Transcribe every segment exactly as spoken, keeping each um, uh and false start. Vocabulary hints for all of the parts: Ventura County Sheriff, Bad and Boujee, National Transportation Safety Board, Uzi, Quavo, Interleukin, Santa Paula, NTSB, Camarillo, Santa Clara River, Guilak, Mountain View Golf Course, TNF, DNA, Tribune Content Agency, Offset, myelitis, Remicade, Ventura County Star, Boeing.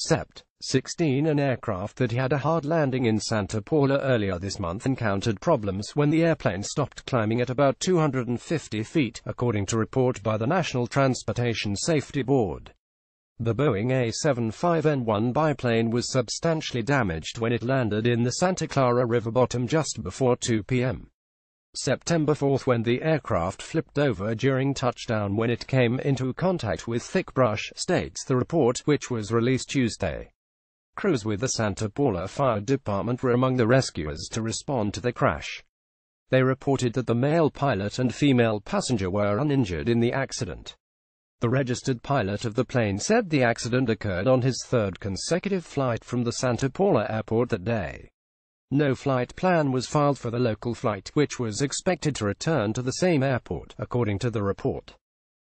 September sixteenth, an aircraft that had a hard landing in Santa Paula earlier this month encountered problems when the airplane stopped climbing at about two hundred fifty feet, according to report by the National Transportation Safety Board. The Boeing A seventy-five N one biplane was substantially damaged when it landed in the Santa Clara River bottom just before two P M September fourth, when the aircraft flipped over during touchdown when it came into contact with thick brush, states the report, which was released Tuesday. Crews with the Santa Paula Fire Department were among the rescuers to respond to the crash. They reported that the male pilot and female passenger were uninjured in the accident. The registered pilot of the plane said the accident occurred on his third consecutive flight from the Santa Paula airport that day. No flight plan was filed for the local flight, which was expected to return to the same airport, according to the report.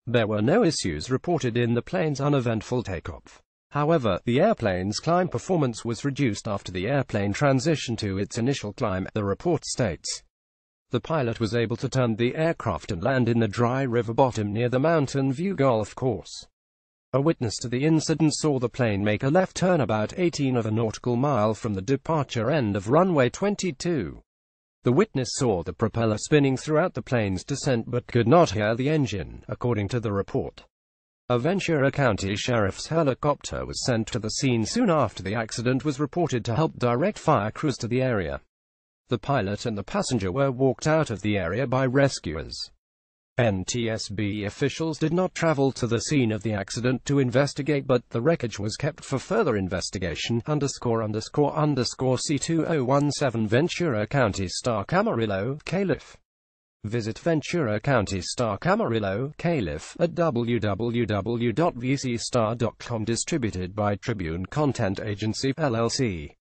There were no issues reported in the plane's uneventful takeoff. However, the airplane's climb performance was reduced after the airplane transitioned to its initial climb, the report states. The pilot was able to turn the aircraft and land in the dry river bottom near the Mountain View Golf Course. A witness to the incident saw the plane make a left turn about eighteen of a nautical mile from the departure end of runway twenty-two. The witness saw the propeller spinning throughout the plane's descent but could not hear the engine, according to the report. A Ventura County Sheriff's helicopter was sent to the scene soon after the accident was reported to help direct fire crews to the area. The pilot and the passenger were walked out of the area by rescuers. N T S B officials did not travel to the scene of the accident to investigate, but the wreckage was kept for further investigation. Underscore underscore underscore C two oh one seven Ventura County Star Camarillo, Calif. Visit Ventura County Star Camarillo, Calif. at w w w dot v c star dot com. Distributed by Tribune Content Agency, L L C.